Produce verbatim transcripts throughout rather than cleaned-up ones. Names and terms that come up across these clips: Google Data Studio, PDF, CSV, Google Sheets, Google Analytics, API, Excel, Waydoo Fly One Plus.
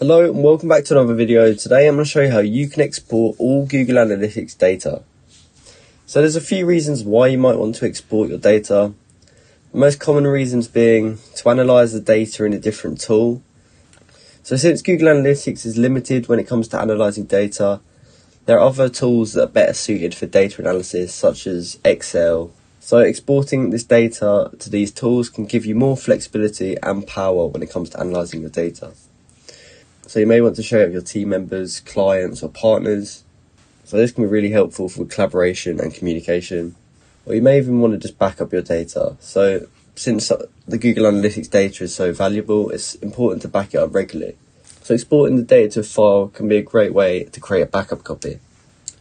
Hello and welcome back to another video. Today I'm going to show you how you can export all Google Analytics data. So there's a few reasons why you might want to export your data. The most common reasons being to analyze the data in a different tool. So since Google Analytics is limited when it comes to analyzing data, there are other tools that are better suited for data analysis such as Excel. So exporting this data to these tools can give you more flexibility and power when it comes to analyzing your data. So you may want to share it with your team members, clients or partners. So this can be really helpful for collaboration and communication. Or you may even want to just back up your data. So since the Google Analytics data is so valuable, it's important to back it up regularly. So exporting the data to a file can be a great way to create a backup copy.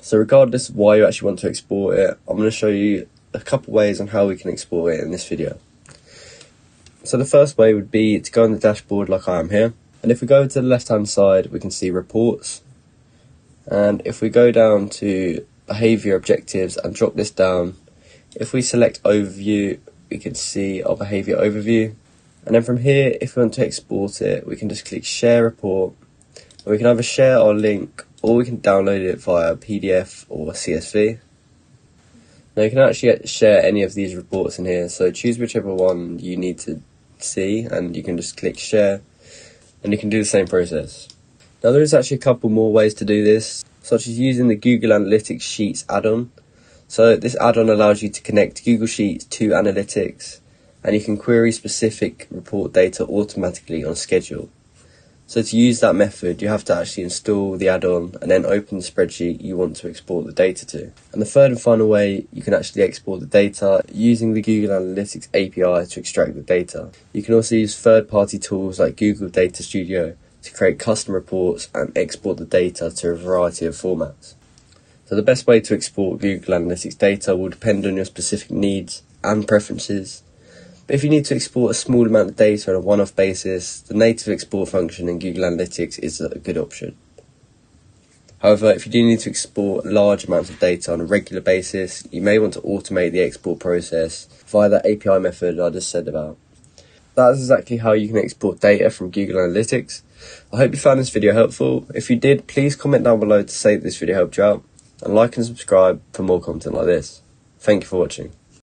So regardless of why you actually want to export it, I'm going to show you a couple ways on how we can export it in this video. So the first way would be to go on the dashboard like I am here. And if we go to the left hand side, we can see reports. And if we go down to behaviour objectives and drop this down, if we select overview, we can see our behaviour overview. And then from here, if we want to export it, we can just click share report. And we can either share our link or we can download it via P D F or C S V. Now you can actually share any of these reports in here, so choose whichever one you need to see and you can just click share. And you can do the same process. Now there is actually a couple more ways to do this, such as using the Google Analytics Sheets add-on. So this add-on allows you to connect Google Sheets to Analytics, and you can query specific report data automatically on schedule. So to use that method, you have to actually install the add-on and then open the spreadsheet you want to export the data to. And the third and final way you can actually export the data using the Google Analytics A P I to extract the data. You can also use third-party tools like Google Data Studio to create custom reports and export the data to a variety of formats. So the best way to export Google Analytics data will depend on your specific needs and preferences. But if you need to export a small amount of data on a one-off basis, the native export function in Google Analytics is a good option. However, if you do need to export large amounts of data on a regular basis, you may want to automate the export process via that A P I method I just said about. That's exactly how you can export data from Google Analytics. I hope you found this video helpful. If you did, please comment down below to say that this video helped you out, and like and subscribe for more content like this. Thank you for watching.